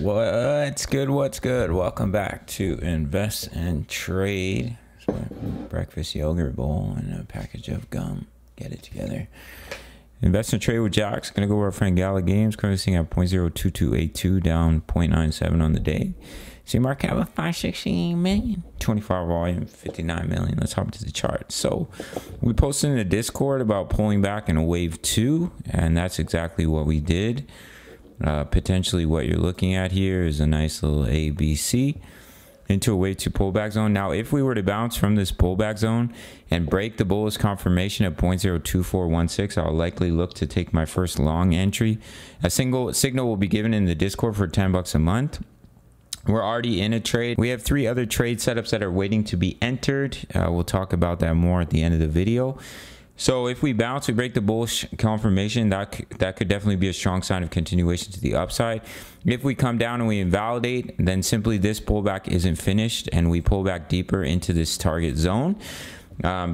What's good? What's good? Welcome back to Invest and Trade. Breakfast yogurt bowl and a package of gum. Get it together. Invest and Trade with Jocks. Gonna go over our friend Gala Games. Currently sitting at 0.02282, down 0.97 on the day. See market cap of 568 million. 24 volume, 59 million. Let's hop to the chart. So we posted in the Discord about pulling back in wave 2, and that's exactly what we did. Potentially what you're looking at here is a nice little ABC into a wave 2 pullback zone. Now if we were to bounce from this pullback zone and break the bullish confirmation at 0.02416, I'll likely look to take my first long entry. A single signal will be given in the Discord for 10 bucks a month. We're already in a trade. We have 3 other trade setups that are waiting to be entered. We'll talk about that more at the end of the video. So if we bounce, we break the bullish confirmation, that could definitely be a strong sign of continuation to the upside. If we come down and we invalidate, then simply this pullback isn't finished and we pull back deeper into this target zone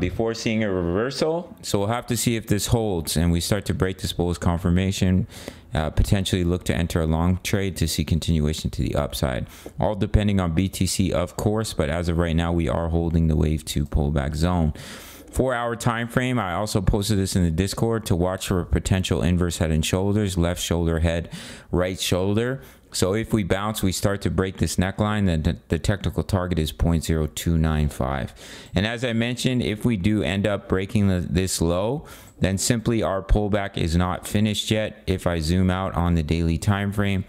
before seeing a reversal. So we'll have to see if this holds and we start to break this bullish confirmation, potentially look to enter a long trade to see continuation to the upside. All depending on BTC, of course, but as of right now, we are holding the wave 2 pullback zone. 4-hour time frame. I also posted this in the Discord to watch for potential inverse head and shoulders, left shoulder, head, right shoulder. So if we bounce, we start to break this neckline, then the technical target is 0.0295. And as I mentioned, if we do end up breaking this low, then simply our pullback is not finished yet. If I zoom out on the daily time frame,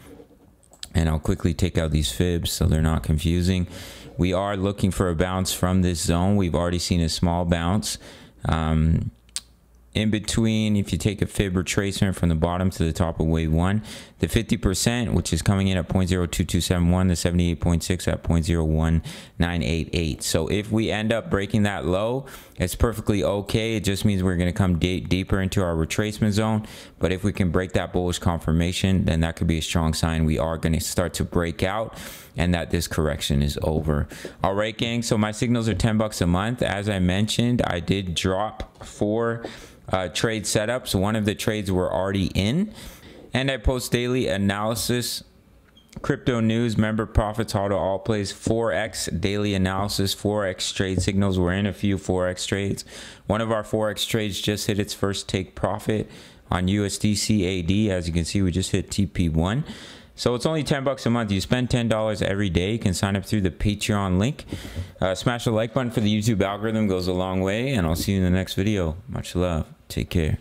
and I'll quickly take out these fibs so they're not confusing. We are looking for a bounce from this zone. We've already seen a small bounce. In between, if you take a fib retracement from the bottom to the top of wave 1, the 50%, which is coming in at 0.02271, the 78.6 at 0.01988. So if we end up breaking that low, it's perfectly okay. It just means we're going to come deeper into our retracement zone. But if we can break that bullish confirmation, then that could be a strong sign we are going to start to break out and that this correction is over. All right, gang. So my signals are 10 bucks a month. As I mentioned, I did drop 4 trade setups. One of the trades we're already in, and I post daily analysis, crypto news, member profits, how to all plays, forex daily analysis, forex trade signals. We're in a few forex trades. One of our forex trades just hit its first take profit on USDCAD. As you can see, we just hit TP1. So it's only 10 bucks a month. You spend $10 every day. You can sign up through the Patreon link. Smash the like button for the YouTube algorithm. Goes a long way. And I'll see you in the next video. Much love. Take care.